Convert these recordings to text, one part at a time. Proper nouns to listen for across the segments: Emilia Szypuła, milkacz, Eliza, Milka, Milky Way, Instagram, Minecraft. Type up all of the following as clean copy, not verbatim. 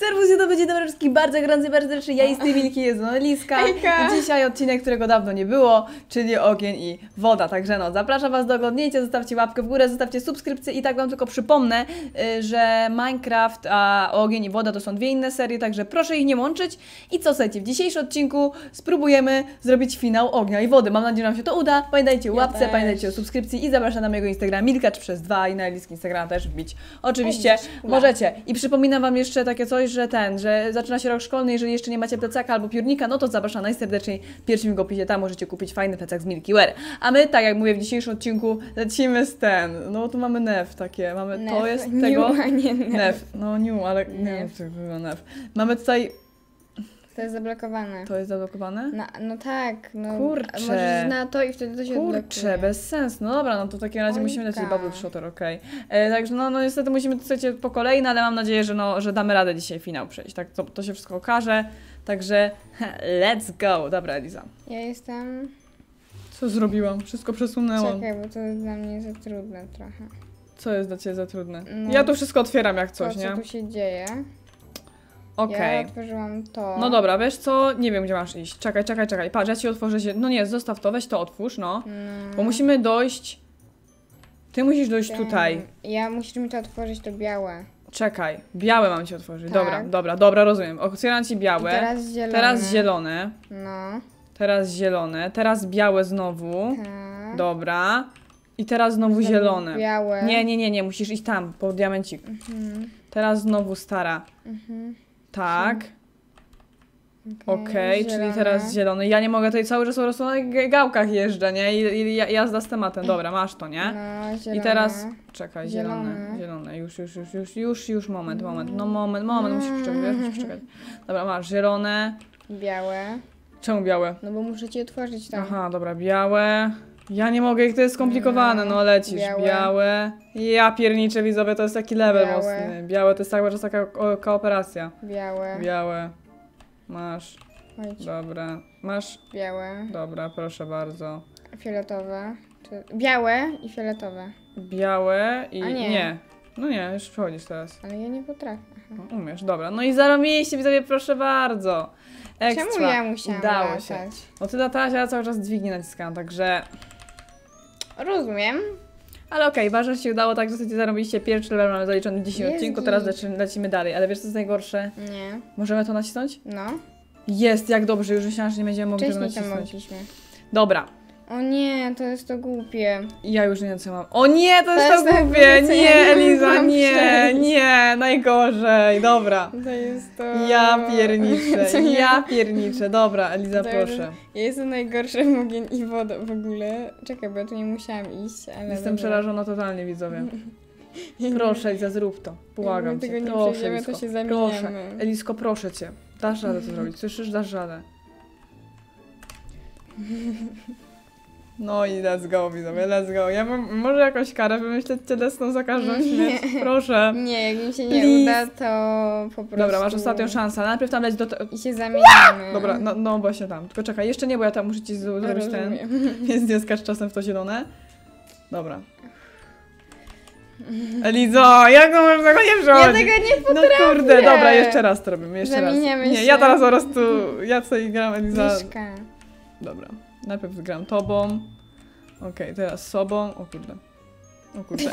Serwus, to będzie dla wszystkich bardzo gorący, bardzo rzeczy. Ja i z tej Milki jest Eliska. I dzisiaj odcinek, którego dawno nie było, czyli ogień i woda. Także no, zapraszam Was do oglądnięcia, zostawcie łapkę w górę, zostawcie subskrypcję i tak Wam tylko przypomnę, że Minecraft, a ogień i woda to są dwie inne serie, także proszę ich nie łączyć. I co, słuchajcie, w dzisiejszym odcinku spróbujemy zrobić finał ognia i wody. Mam nadzieję, że nam się to uda. Pamiętajcie o łapce, pamiętajcie o subskrypcji i zapraszam na mojego Instagram Milkacz przez 2 i na Eliski Instagram też wbić. Oczywiście możecie. I przypominam Wam jeszcze takie coś, że zaczyna się rok szkolny, jeżeli jeszcze nie macie plecaka albo piórnika, no to zapraszam najserdeczniej, pierwszym go picie, tam możecie kupić fajny plecak z Milky Way. A my, tak jak mówię, w dzisiejszym odcinku lecimy z ten, no tu mamy nef takie, mamy nef. To jest new, tego... A nie nef. No new, ale nef. Nie wiem, co było nef. Mamy tutaj... To jest zablokowane. To jest zablokowane? No tak, no kurczę. Możesz na to i wtedy to się odblokuje. Kurczę, bez sensu. No dobra, no to w takim razie musimy lecieć bubble shotter, okej. Także no niestety musimy to sobie po kolei, ale mam nadzieję, że, no, że damy radę dzisiaj finał przejść. Tak, to się wszystko okaże. Także let's go. Dobra, Eliza. Ja jestem... Co zrobiłam? Wszystko przesunęłam. Czekaj, bo to jest dla mnie za trudne trochę. Co jest dla Ciebie za trudne? No, ja tu wszystko otwieram jak coś, nie? Co tu się dzieje? Okej. Ja otworzyłam to. No dobra, wiesz co? Nie wiem, gdzie masz iść. Czekaj. Patrz, ja Ci otworzę się. No nie, zostaw to, weź to otwórz, no. Bo musimy dojść... Ty musisz dojść tutaj. Ja musimy to otworzyć, to białe. Czekaj, białe mam Ci otworzyć. Tak. Dobra, rozumiem. Otwieram Ci białe. I teraz zielone. No. Teraz zielone. Teraz białe znowu. Tak. Dobra. I teraz znowu zielone. Białe. Nie, musisz iść tam, po diamencik. Teraz znowu stara. Tak. Okej, czyli teraz zielony. Ja nie mogę tutaj cały czas po prostu na gałkach jeżdżę, nie? I jazda z tematem. Dobra, masz to, nie? No, zielone. I teraz... Czekaj, zielone. Już, moment. No moment, musisz przeczekać. Dobra, masz zielone. Białe. Czemu białe? No bo muszę Ci otworzyć tam. Aha, dobra, białe. Ja nie mogę, to jest skomplikowane, no lecisz. Białe. Ja pierniczę, widzowie, to jest taki level mocny. Białe to jest cały czas taka kooperacja. Białe. Masz. Chodź. Dobra. Masz? Białe. Dobra, proszę bardzo. Fioletowe. Białe i fioletowe. Białe i... Nie. No nie, już przechodzisz teraz. Ale ja nie potrafię. No, umiesz, dobra. No i zarobiliście, widzowie, proszę bardzo. Ekstra. Czemu ja musiałam latać? Się. No ty latałaś, ja cały czas dźwignię naciskałam, także... Rozumiem. Ale okej, ważne, że się udało, tak w zasadzie zarobiliście pierwszy level, mamy zaliczony w 10 odcinku, teraz lecimy dalej. Ale wiesz co jest najgorsze? Nie. Możemy to nacisnąć? No. Jest, jak dobrze, już myślałam, że nie będziemy mogli tego nacisnąć. Dobra. O nie, to jest to głupie. Ja już nie wiem, co mam. O nie, to jest to głupie! Nie, Eliza, nie, najgorzej, dobra. To jest to... Ja pierniczę, dobra, Eliza, to proszę. Ja jestem najgorsza w ogień i woda w ogóle. Czekaj, bo ja tu nie musiałam iść, ale... Jestem przerażona totalnie, widzowie. Proszę, Eliza, zrób to. Błagam Cię. Jak my tego nie przejdziemy, to się zamieniamy. Proszę, Elisko, proszę Cię. Dasz radę to zrobić, słyszysz? Dasz radę. No i let's go, widzowie, let's go. Ja mam może jakąś karę wymyśleć cielesną za każdą śmierć, proszę. Nie, jak mi się nie uda, to po prostu... Dobra, masz ostatnią szansę, najpierw tam leć do... I się zamieniamy. Dobra, no właśnie tam, tylko czekaj, jeszcze nie, bo ja tam muszę Ci zrobić ten... Więc nie skacz czasem w to zielone. Dobra. Elizo, jak to można go nie przechodzić? Ja tego nie potrafię. No kurde, dobra, jeszcze raz to robimy, jeszcze raz. Zamieniamy się. Nie, ja teraz po prostu, ja sobie gram Eliza. Dobra. Najpierw gram tobą. Okej, teraz sobą. O kurde.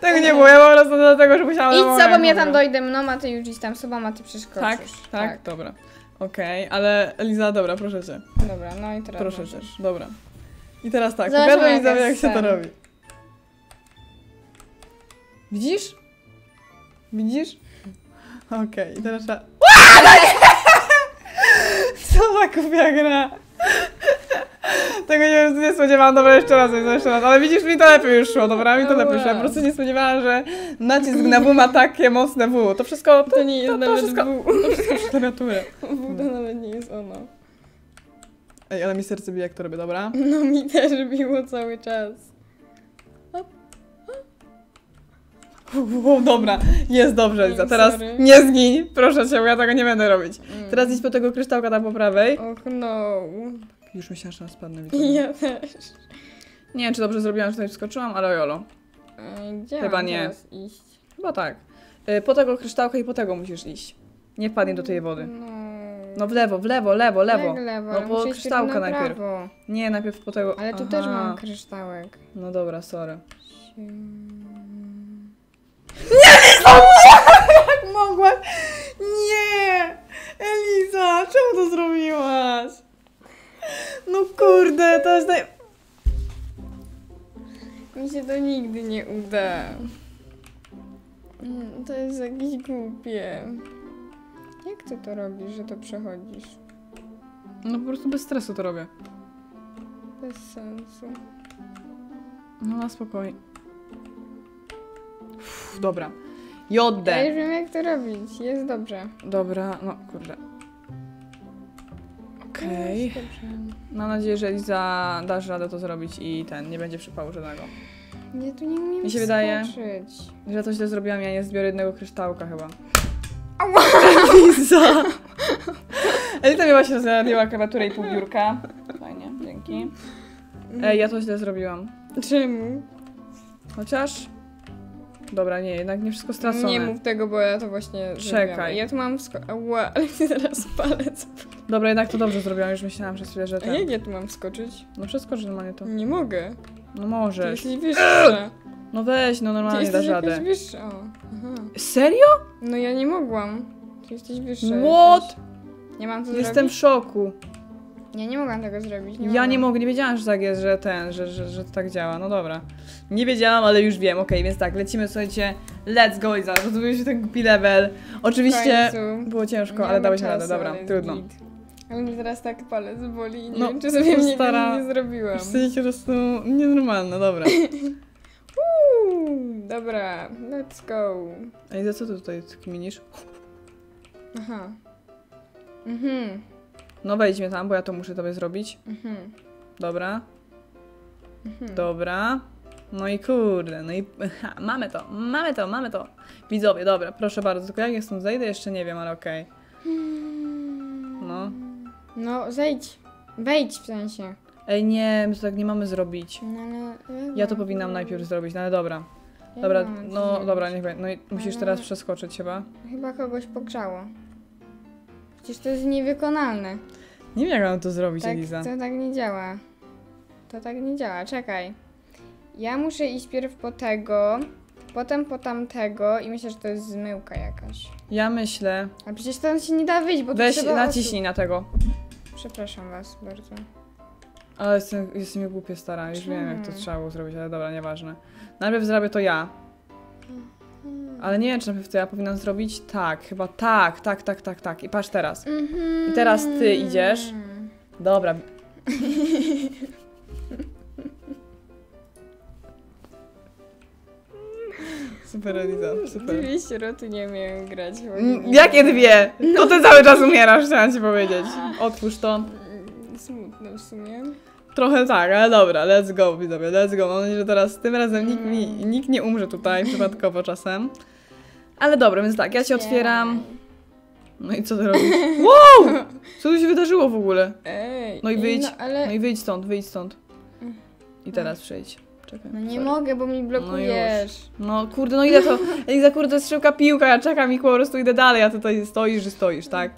Tego nie było, ja po prostu dlatego, że musiałam... Idź sobą, ja tam dojdę mną, a ty już idź tam sobą, a ty przeszkodzisz. Tak, dobra. Okej, ale Eliza, dobra, proszę Cię. Dobra, no i teraz... Proszę Cię, dobra. I teraz tak, pokażę Eliza, jak się to robi. Widzisz? Widzisz? Okej, i teraz... Co za kupia gra? Tego nie spodziewałam, dobra, jeszcze raz, ale widzisz, mi to lepiej już szło, dobra, mi to lepiej szło, ja po prostu nie spodziewałam, że nacisk na W ma takie mocne W, to wszystko, to nie jest nawet W, to wszystko przy klawiaturę. W to nawet nie jest ono. Ej, ale mi serce bije, jak to robię, dobra? No mi też biło cały czas. Dobra, jest dobrze, Eliza. Teraz nie zgiń, proszę Cię, bo ja tego nie będę robić. Teraz idź po tego kryształka tam po prawej. Och no. Już myślałam, że spadnę. Ja też. Nie wiem, czy dobrze zrobiłam, że tutaj wskoczyłam, ale jolo. Chyba nie. Iść? Chyba tak. Po tego kryształka i po tego musisz iść. Nie wpadnie do tej wody. No w lewo, w lewo, lewo, lewo. No po kryształka najpierw. Nie, najpierw po tego... Ale tu też mam kryształek. No dobra, sorry. Nie! Jak mogłaś? Nie! Eliza, czemu to zrobiłaś? No kurde, to jest naj... Mi się to nigdy nie uda. To jest jakieś głupie. Jak ty to robisz, że to przechodzisz? No po prostu bez stresu to robię. Bez sensu. No na spokojnie. Uff, dobra. Jodę. Ja już wiem jak to robić, jest dobrze. Dobra, no kurde. Okej. Okay. Mam nadzieję, że Eliza dasz radę to zrobić i ten, nie będzie przypału żadnego. Nie, tu nie umiem. Mi się wydaje, że to źle zrobiłam, ja nie zbiorę jednego kryształka chyba. Eliza! Eliza miała się zjadła klawiaturę i pół biurka. Fajnie, dzięki. Ej, ja to źle zrobiłam. Czemu? Chociaż... Dobra, nie, jednak nie wszystko stracone. Nie mów tego, bo ja to właśnie czekaj. Zrobiłam. Ja tu mam ła, ale mi zaraz palec. Dobra, jednak to dobrze zrobiłam, już myślałam przez chwilę, że ten... A jak ja tu mam wskoczyć? No przeskoczysz normalnie to. Nie mogę. No możesz. To jesteś wyższa. No weź, no normalnie dasz radę. Ty jesteś jakaś wyższa. O, aha. Serio? No ja nie mogłam. Ty jesteś wyższa. What? Nie mam co zrobić? Jestem w szoku. Ja nie mogłam tego zrobić. Nie mogłam, nie wiedziałam, że tak jest, że ten, że to tak działa. No dobra. Nie wiedziałam, ale już wiem, okej, więc tak, lecimy, słuchajcie. Let's go, Eliza. Rozumiem ten głupi level. Oczywiście było ciężko, nie ale dałeś czasu, radę, dobra, trudno. Git. Ale mnie teraz tak palec boli i nie wiem, czy sobie mnie nie zrobiłam. W sensie po prostu nienormalne, dobra. Dobra, let's go. Ej, za co ty tutaj kminisz? Aha. No wejdź mnie tam, bo ja to muszę tobie zrobić. Dobra. Dobra. No i kurde, no i ha, mamy to, mamy to, mamy to. Widzowie, dobra, proszę bardzo, tylko jak ja stąd zejdę jeszcze nie wiem, ale okej. No. No, zejdź. Wejdź w sensie. Ej, nie, my to tak nie mamy zrobić. Ja to powinnam najpierw zrobić, no ale dobra. Dobra, no dobra, niech będzie. No i musisz teraz przeskoczyć chyba. Chyba kogoś pogrzało. Przecież to jest niewykonalne. Nie wiem jak mam to zrobić, tak, Eliza. To tak nie działa. To tak nie działa, czekaj. Ja muszę iść pierw po tego, potem po tamtego i myślę, że to jest zmyłka jakaś. Ja myślę. A przecież tam się nie da wyjść, bo weź, naciśnij na tego. Przepraszam was bardzo. Ale jestem głupie stara, już wiem jak to trzeba było zrobić, ale dobra, nieważne. Najpierw zrobię to ja. Ale nie wiem, czy najpierw to ja powinnam zrobić tak, chyba tak. I patrz teraz. I teraz ty idziesz. Dobra. Super, Eliza, super. Dwie sieroty nie umieją grać. Jakie dwie? To ty cały czas umierasz, chciałam ci powiedzieć. Otwórz to. Smutno w sumie. Trochę tak, ale dobra, let's go, widzowie, let's go. Mam nadzieję, że teraz tym razem nikt nie umrze tutaj przypadkowo czasem. Ale dobra, więc tak, ja cię otwieram. No i co ty robisz? Wow! Co tu się wydarzyło w ogóle? Ej, no i wyjdź, no, ale... no i wyjdź stąd, wyjdź stąd. I teraz przejdź. Czekaj, no nie mogę, bo mi blokujesz. No, no kurde, no ile to... Eliza, kurde, to jest szybka piłka, ja czekam i po prostu idę dalej, a ty tutaj stoisz, tak?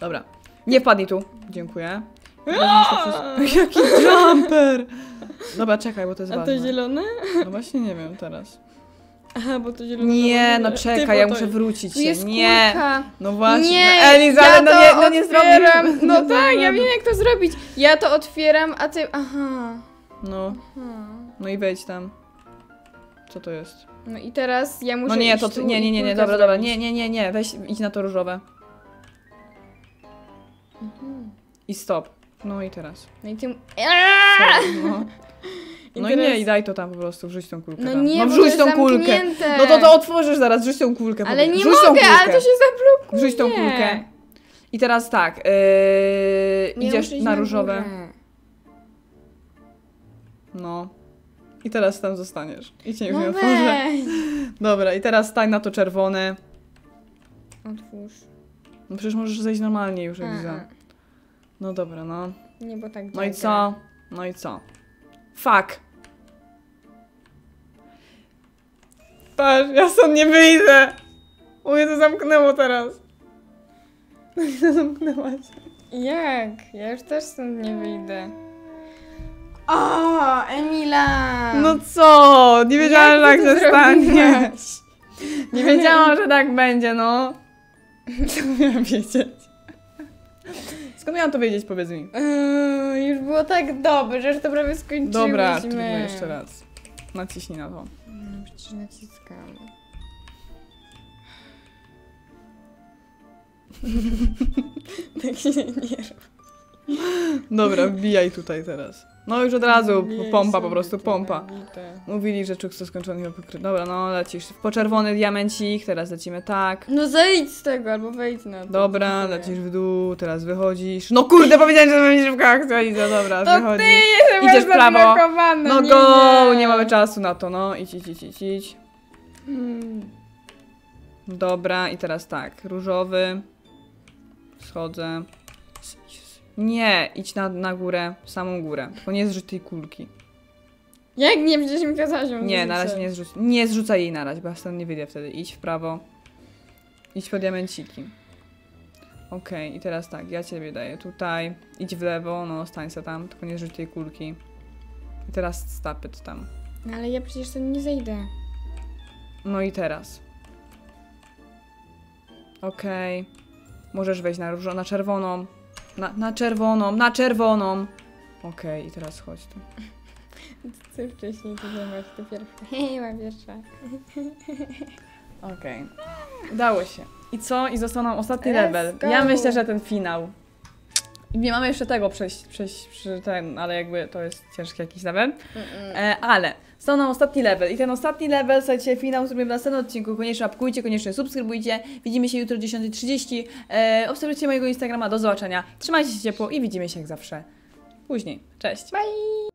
Dobra. Nie wpadnij tu. Dziękuję. Jaki jumper! Dobra, czekaj, bo to jest ważne. A to zielone? No właśnie nie wiem teraz. Aha, bo to zielone... Nie, no czekaj, ja muszę wrócić się. Nie! No właśnie, Eliza, no nie zrobiłam. No tak, ja wiem jak to zrobić. Ja to otwieram, a ty... Aha. No. No i wejdź tam. Co to jest? No i teraz ja muszę... No nie, to ty... Nie, dobra, nie, weź, idź na to różowe. I stop. No i teraz. No i ty... I daj to tam po prostu, wrzuć tą kulkę. No tam. Nie, no wrzuć tą kulkę. No to otworzysz zaraz, wrzuć tą kulkę. Ale nie mogę, ale to się zablokuje. Wrzuć tą kulkę. I teraz tak, idziesz na różowe. No. I teraz tam zostaniesz. I cię już nie otworzę. Dobra, i teraz stań na to czerwone. Otwórz. No przecież możesz zejść normalnie już, Eliza. No dobra, no. Nie, bo tak no i co? No i co? Fuck! Patrz, ja stąd nie wyjdę! O Jezu, zamknęło teraz. Zamknęła się. Jak? Ja już też stąd nie wyjdę. O, Emilia! No co? Nie wiedziałam, że tak się stanie. Nie wiedziałam, że tak będzie, no. Skąd miałam wiedzieć? Skąd miałam to wiedzieć, powiedz mi? Już było tak dobre, że już to prawie skończyliśmy. Dobra, trudno jeszcze raz. Naciśnij na to. No przecież naciskamy. Tak się nie robi. Dobra, wbijaj tutaj teraz. No już od razu pompa, po prostu pompa. Mówili, że czuk to skończony hipokryt. Dobra, no lecisz po czerwony diamencik, teraz lecimy tak. No zejdź z tego, albo wejdź na to. Dobra, lecisz w dół, teraz wychodzisz. No kurde, powiedziałem, że to będzie szybka akcja, Liza, dobra, to wychodzisz. Ty idziesz w prawo. No go, nie mamy czasu na to, no idź. Dobra, i teraz tak, różowy. Schodzę. Nie, idź na górę, w samą górę. Tylko nie zrzuć tej kulki. Jak nie? Przecież mi kazałaś ją. Nie, na razie nie zrzuć. Nie zrzucaj jej na razie, bo ja stąd nie wyjdę wtedy. Idź w prawo. Idź po diamenciki. Okej, i teraz tak, ja ciebie daję tutaj. Idź w lewo, no stań se tam, tylko nie zrzuć tej kulki. I teraz stapyt tam. No ale ja przecież tam nie zejdę. No i teraz. Okej. Możesz wejść na różoną, na czerwoną. Na czerwoną! Okej, i teraz chodź tu. Ty wcześniej tu zajmować, to pierwsza. Hej, mam pierwsza. Okej. Dało się. I co? I został nam ostatni level. Ja myślę, że ten finał. Nie mamy jeszcze tego przejść, ale jakby to jest ciężki jakiś level. Ale został nam ostatni level. I ten ostatni level, słuchajcie, finał zrobimy w następnym odcinku. Koniecznie łapkujcie, koniecznie subskrybujcie. Widzimy się jutro o 10:30. Obserwujcie mojego Instagrama. Do zobaczenia. Trzymajcie się ciepło i widzimy się jak zawsze później. Cześć. Bye!